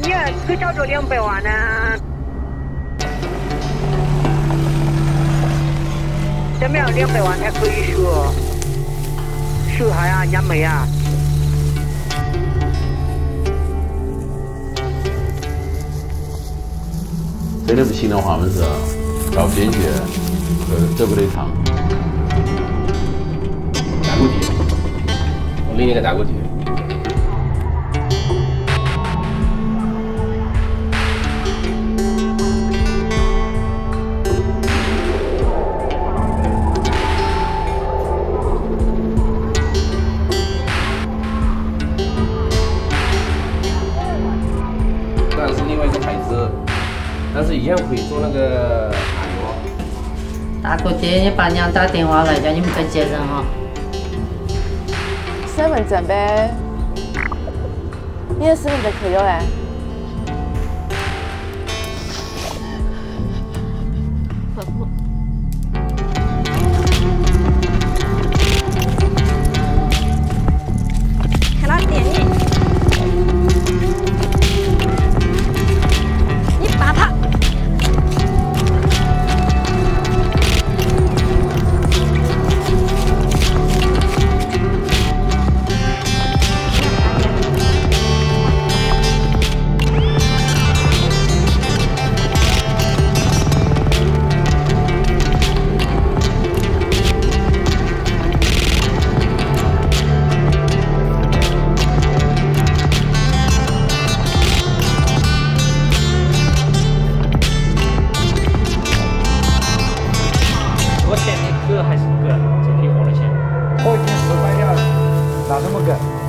你要只交着200万呢，怎么样？200万才可以收好呀，杨梅啊。 谁都不信的话，没事，搞不进去，走不得长。打过去，我明天给打过去。但是另外一个牌子。 但是一样可以做那个打油。大哥姐，你爸娘打电话来，叫你们再接人啊。身份证呗，你的身份证去了嘞？看到点你。 还是割，捡地活的钱。后天10块料，哪那么割？